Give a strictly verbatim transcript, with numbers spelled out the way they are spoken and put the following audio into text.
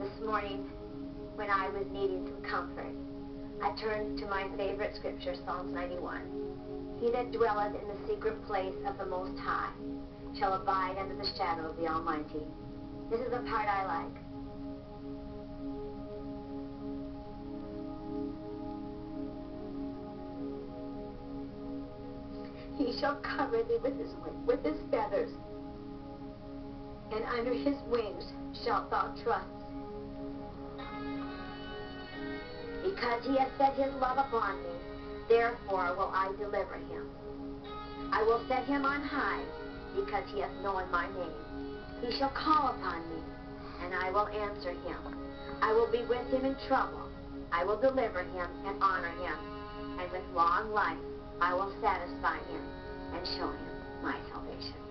This morning, when I was needing some comfort, I turned to my favorite scripture, Psalms ninety-one. He that dwelleth in the secret place of the Most High shall abide under the shadow of the Almighty. This is the part I like. He shall cover thee with his, with his feathers, and under his wings shalt thou trust. Because he hath set his love upon me, therefore will I deliver him. I will set him on high, because he hath known my name. He shall call upon me, and I will answer him. I will be with him in trouble. I will deliver him and honor him, and with long life I will satisfy him and show him my salvation.